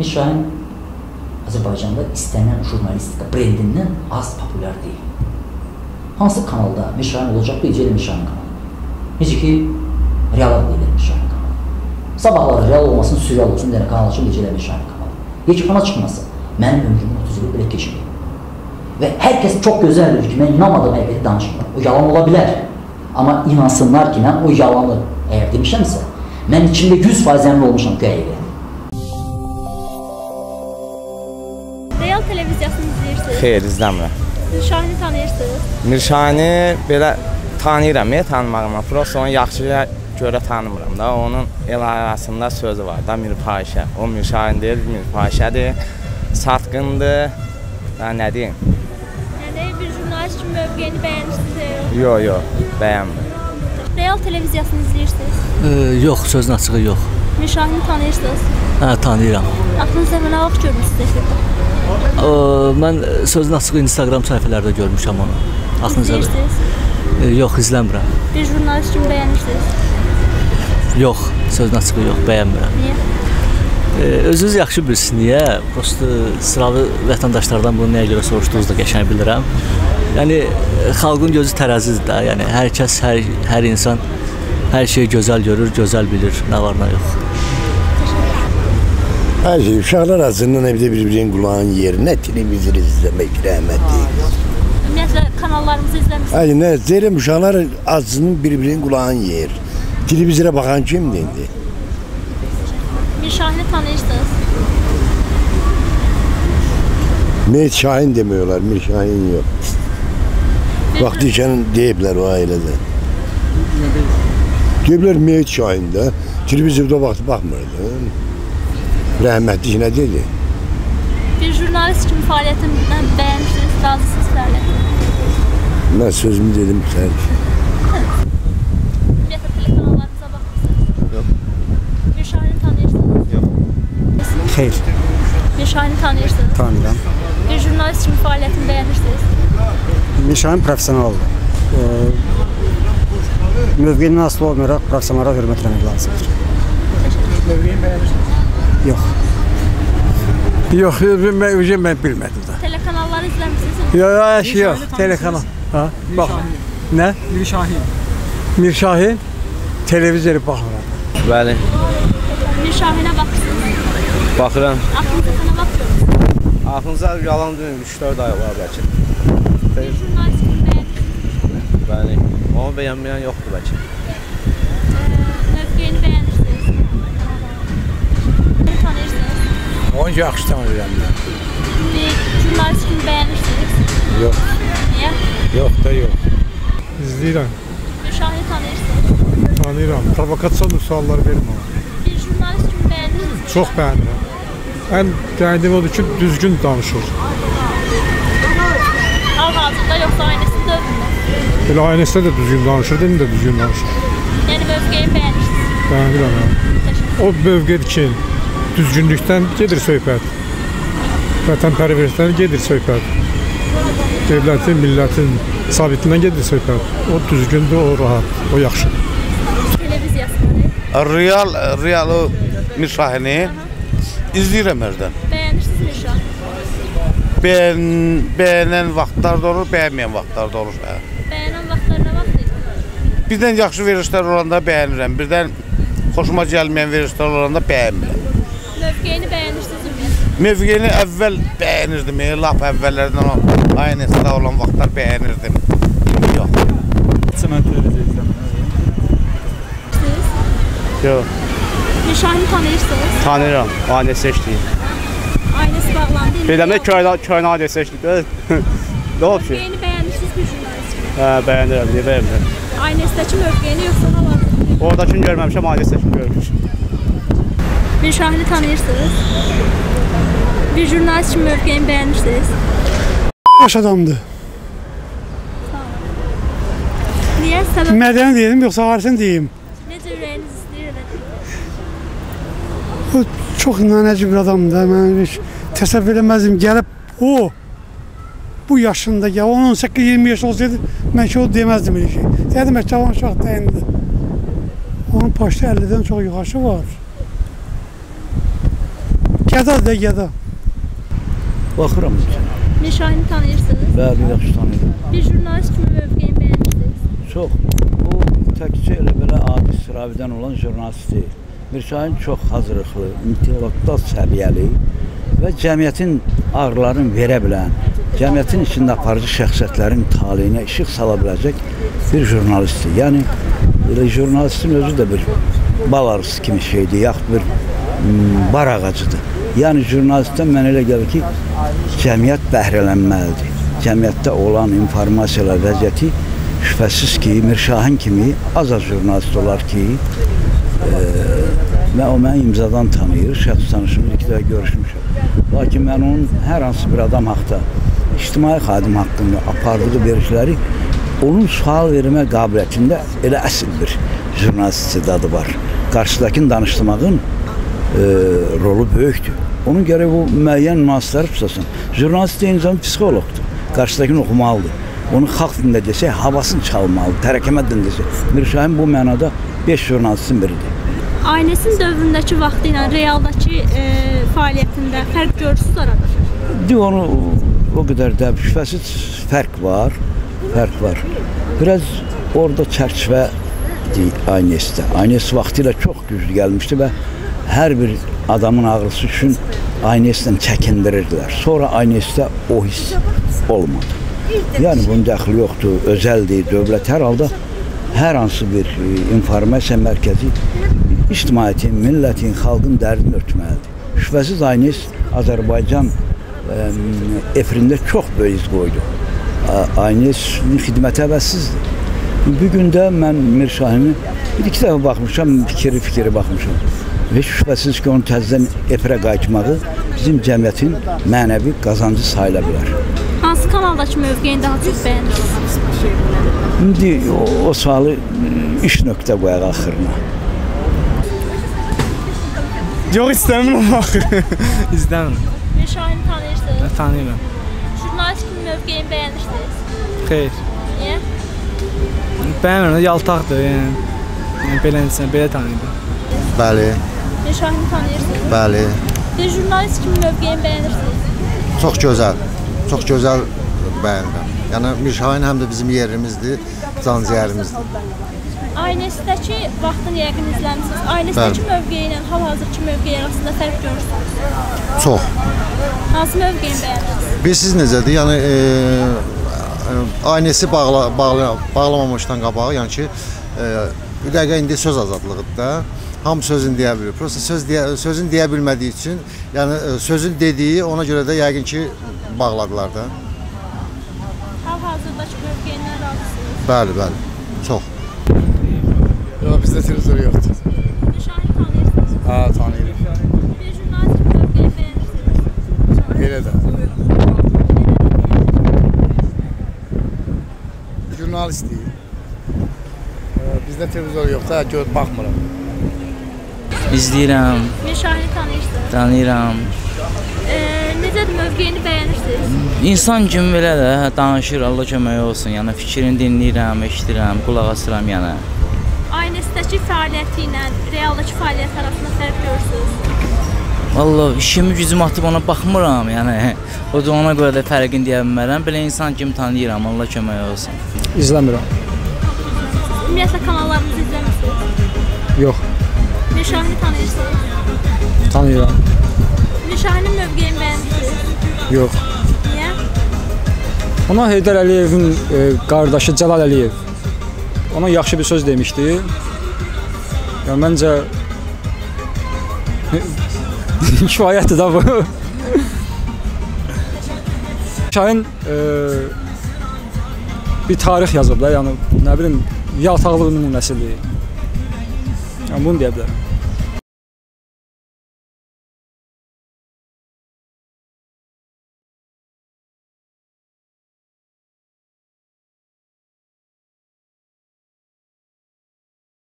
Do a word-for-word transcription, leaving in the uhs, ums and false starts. Biz şu an Azərbaycanda istənilən jurnalistika brendindən az popüler değil. Hansı kanalda Mişahin olacaqdı? Necə elə Mişahin kanalı? Necə ki, real adı elə Mişahin kanalı. Sabahları real olmasın, sürreal olsun deyərək kanal açıb necə elə Mişahin kanalı. Yekifana çıxması mənim ömrümün otuz yılı belə keçirdi. Və hər kəs çox gözəldir ki, mən inanmadığım əqəti danışmıram. O yalan ola bilər. Amma inansınlar ki, mən o yalanı əgər demişəmsə, mən içimdə yüz faiz əmin olmuşam ki, əgər. Real televiziyasını izləyirsiniz? Xeyr, izləmirəm. Mirşahini tanıyırsınız? Mirşahini belə tanıyıram, ya tanımağıma. Prost onu yaxşıya görə tanımıram da. Onun el arasında sözü var da, Mirfahişə. O Mirşahin deyil, Mirfahişədir. Satqındır. Daha nə deyim? Yəni, bir jurnalist kimi mövqeyini bəyənirsiniz? Yox, yox, bəyənmir. Real televiziyasını izləyirsiniz? Yox, sözün açığı yox. Mirşahini tanıyırsınız? Hə, tanıyıram. Aklınızda mənə vaxt görmüşsünüz eşitdə? Mən sözün açığı Instagram sayfalarda görmüşəm onu. İzləyirsiniz? Yox, izləmirəm. Bir jurnalist kimi bəyənirsiniz? Yox, sözün açığı yox, bəyənmirəm. Niyə? Özünüz yaxşı bilirsiniz, niyə? Prosto sıralı vətəndaşlardan bunu nəyə görə soruşduğunuzu da qəşəng bilirəm. Yəni, xalqın gözü tərəzidir də. Yəni, hər kəs, hər insan hər şeyi gözəl görür, gözəl bilir, nə var, nə yox. Her şey, uşaqlar azından evde birbirinin kulağın yerine televizyon izlemek rahmet değil. Ümumiyyətlə, kanallarımızı izlemişsiniz? Hayır, ne? Derim, uşaqlar azından birbirinin kulağın yer. Televizyona bakan kimdi indi? Bir Şahin'i tanıyırsınız? Mehmet Şahin demiyorlar, Mir Şahin yok. Vakti için deyiblər o ailede. Deyiblər Mehmet Şahin de. Televizyona baktı, bakmırdı. Rəhmətlik nə dedi? Bir jurnalist kimi fəaliyyətindən bəyənirsiniz, razısınız fəaliyyətindən? Mən sözümü dedim, səhər ki. Ümumiyyətlə, telekanallarınıza baxmışsınız? Yox. Mirşahini tanıyırsınız? Yox. Xeyr. Mirşahini tanıyırsınız? Tanıyıram. Bir jurnalist kimi fəaliyyətini bəyənirsiniz? Mirşahin profesionaldır. Mövqeyinin asılı olmayaraq, profesionallara hörmət etmək lazımdır. Mövqeyini bəyənirsiniz? Yox. Yox, özüm mən bilmədim də. Telekanalları izləmişsiniz? Yox, yox, telekanal. Bax, nə? Mirşahin. Mirşahin? Televizori baxıram. Bəli. Mirşahinə baxırsınız? Baxıram. Aklınıza sənə baxıyorum. Aklınıza yalan dönüm, üç dörd ay var bəlkə. Jurnalist kimi bəyənirsiniz? Bəli, onu bəyənməyən yoxdur bəlkə. Mövqeyini bəyənirsiniz? Onu yaxşı tanıyıram. Jurnalist kimi bəyənirsiniz? Yox. Niyə? Yox da yox. İzləyirəm. Mirşahini tanıyırsınız? Tanıyıram. Provokasiyon sualları verməm. Bir jurnalist kimi bəyənirsiniz? Çox bəyənirəm. Ən qədim odur ki, düzgün danışır. Hal-hazırda yoxsa aynəsində ödürmə? Elə aynəsində də düzgün danışır, demin də düzgün danışır. Yəni mövqeyi bəyənirsiniz? Bəyənirəm. O mövqedir ki, düzgünlükdən gedir söhbət, vətənpərvərlikdən gedir söhbət, devlətin, millətin sabitindən gedir söhbət. O düzgündür, o rahat, o yaxşıdır. Televiziyasını? Real, real o Mirşahini izləyirəm hərdən. Bəyənirsiniz Mirşahini? Bəyənən vaxtlar da olur, bəyənməyən vaxtlar da olur. Bəyənən vaxtlar nə vaxt edir? Birdən yaxşı verişlər olanda bəyənirəm, birdən xoşuma gəlməyən verişlər olanda bəyənmirəm. Mövqeyini bəyənirsiniz ümumiyyətlə? Mövqeyini əvvəl bəyənirdim, lap əvvəllərdən o aynəsində olan vaxtlar bəyənirdim. İndi yox. Mən televizyon izləmirəm. Yox. Mirşahini tanıyırsınız? Tanıyıram, ailəsi eşliyim. Ailəsi bağlandı? Beləmək köyün ailəsi eşliyim. Mövqeyini bəyənirsiniz bir jurnalist? Hə, bəyənirəm, niyə bəyənirəm? Aynəsindəki mövqeyini yoxsa ona var? Oradakini görməmişəm, ailəsindəki görmüşəm. Mirşahini tanıyırsınız? Bir jurnalist kimi mövqeyini bəyənmişsiniz? Baş adamdır. Niyə? Səbəb? Mədəni deyim, yoxsa harisini deyim. Necə ürəyiniz istəyir elədir? O çox nənəcib bir adamdır. Mən heç təsəvvür eləməzdim. Gəlib o, bu yaşında, on səkkiz iyirmi yaş olsaydı, mən ki o deməzdim elə ki. Deyədim, əkcavan şah dəyindir. Onun başda əllidən çox yuxarısı var. Gədə də gədə. Baxıram. Meşahini tanıyırsınız? Bəli, yaxşı tanıyıram. Bir jurnalist kimi mövqeyini bəyəndiniz? Çox. Bu təkcə elə belə adi sıravidən olan jurnalist deyil. Mirşahin çox hazırlıqlı, intellektual səviyyəli və cəmiyyətin ağrılarını verə bilən, cəmiyyətin içində aparıcı şəxsiyyətlərin taleyinə işıq sala biləcək bir jurnalistdir. Yəni, jurnalistin özü də bir bal arısı kimi şeydir, yaxud bir bar ağacıdır. Yəni, jurnalistdən mənə elə gəlir ki, cəmiyyət bəhrələnməlidir. Cəmiyyətdə olan informasiyalar vəziyyəti şübhəsiz ki, Mirşahin kimi az-az jurnalist olar ki, və o mən imzadan tanıyır, şəxs tanışımız iki dəfə görüşmüşəm. Lakin mən onun hər hansı bir adam haqda, ictimai xadim haqqında apardığı verişləri onun sual vermə qabiliyyətində elə əsl bir jurnalist istidadı var. Qarşıdakını danışdırmağın rolu böyükdür. Onun gərək bu müəyyən nüansları tutasın. Jurnalist deyən zaman psixologdur, qarşıdakını oxumalıdır. Onu xalq dində desək, havasını çalmalıdır, tərəkəmə dində desək. Mirşahin bu mənada beş jurnalistin biridir. Ailəsinin dövründəki vaxtı ilə realdakı fəaliyyətində fərq görürsünüz aradır? Deyək onu o qədər də şübhəsiz fərq var, fərq var. Biraz orada çərçivə Aynesi'də. Aynesi vaxtı ilə çox güclü gəlmişdi və hər bir adamın ağrısı üçün Aynesi'dən çəkindirirdilər. Sonra Aynesi'də o hiss olmadı. Yəni, bunun dəxili yoxdur, özəldir, dövlət hər halda hər hansı bir informasiya mərkəzi ictimaiyyətin, millətin, xalqın dərdini örtməlidir. Şübhəsiz Aynes Azərbaycan efrində çox böyük iz qoydu. Aynesin xidməti əvəzsizdir. Bu gün də mən Mirşahini bir-iki dəfə baxmışam, fikir-fikiri baxmışam. Heç şübhəsiz ki, onun təzdən efrə qayıtmağı bizim cəmiyyətin mənəvi qazancı sayıla bilər. Hansı kanaldakı mövqeyini daha çox bəyəndiniz? İndi o sualı iş nöqtə qoyaq axırına. Yox, istəmirəm axır. İzləmirəm. Mirşahini tanıyırsınız? Tanıyıram. Jurnalist kimi mövqeyini bəyənmişdiniz? Xeyr. Niyə? Bəyənmirəm, yaltaqdır. Belə insan, belə tanıyıram. Bəli. Mirşahini tanıyırsınız? Bəli. Bir jurnalist kimi mövqeyini bəyənirsiniz? Çox gözəl. Çox gözəl bəyənirəm. Yəni, Mirşahin həm də bizim yerimizdir, canciyərimizdir. Aynəsidəki vaxtını yəqin izləmişsiniz. Aynəsidəki mövqeyi ilə hal-hazırki mövqeyi arasında fərq görürsünüz? Çox. Hansı mövqeyi bəyənirsiniz? Bilirsiniz necədir? Yəni, Aynəsi bağlamamışdan qabağı, yəni ki, üdəqə indi söz azadlığıdır da. Hamı sözünü deyə bilir. Prosta sözünü deyə bilmədiyi üçün, yəni sözün dediyi ona görə də yəqin ki, bağladılar da. Hal-hazırdakı mövqeyindən razısınız? Bəli, bəli. Çox. Yox, bizdə televizor yoxdur. Mirşahini tanıyırsınız? Hə, tanıyırım. Bir jurnalist mövqeyi bəyənirsiniz? Belə də. Jurnalist deyil. Bizdə televizor yoxdur, hə, gör, baxmıram. İzləyirəm. Mirşahini tanıyırsınız? Tanıyıram. Necədir mövqeyini bəyənirsiniz? İnsan kimi belə də danışır, Allah kömək olsun. Yəni fikrini dinləyirəm, eşidirəm, qulaq asıram yəni. Aynəsidəki fəaliyyəti ilə realdakı fəaliyyət arasında fərq görürsünüz? Valla işimi gücümü atıb ona baxmıram yəni. O da ona görə də fərqini deyə bilmərəm. Belə insan kimi tanıyıram, Allah kömək olsun. İzləmirəm. Ümumiyyətlə kanallarınızı izləmirsiniz? Yox. Mirşahini tanıyırsınız? Tanıyıram. Mirşahinin mövqeyini bəyəndiniz? Yox. Niyə? Ona Heydər Əliyevin qardaşı Cəlal Əliyev ona yaxşı bir söz demişdi. Məncə kifayətdir da bu. Mirşahin bir tarix yazıb da, yəni nə bilim, yaltaqlıq nümunəsidir. Bunu deyə bilərəm.